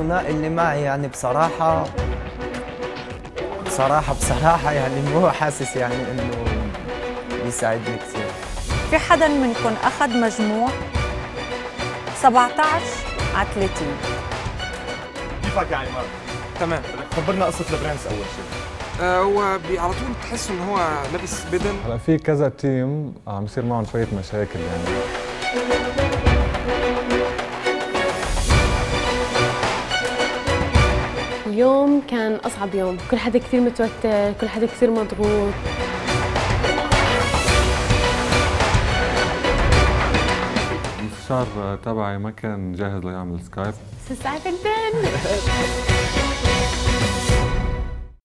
الثنائي اللي معي يعني بصراحة يعني مو حاسس يعني إنه يساعدني كثير. في حدا منكم أخذ مجموع 17/30؟ كيفك يا عمار؟ تمام، خبرنا قصة لبرانس أول شيء. هو على طول تحس إن هو لابس بدل. هلا في كذا تيم عم يصير معهم شوية مشاكل يعني. اليوم كان أصعب يوم، كل حدا كثير متوتر، كل حدا كثير مضغوط. المستشار تبعي ما كان جاهز ليعمل سكايب.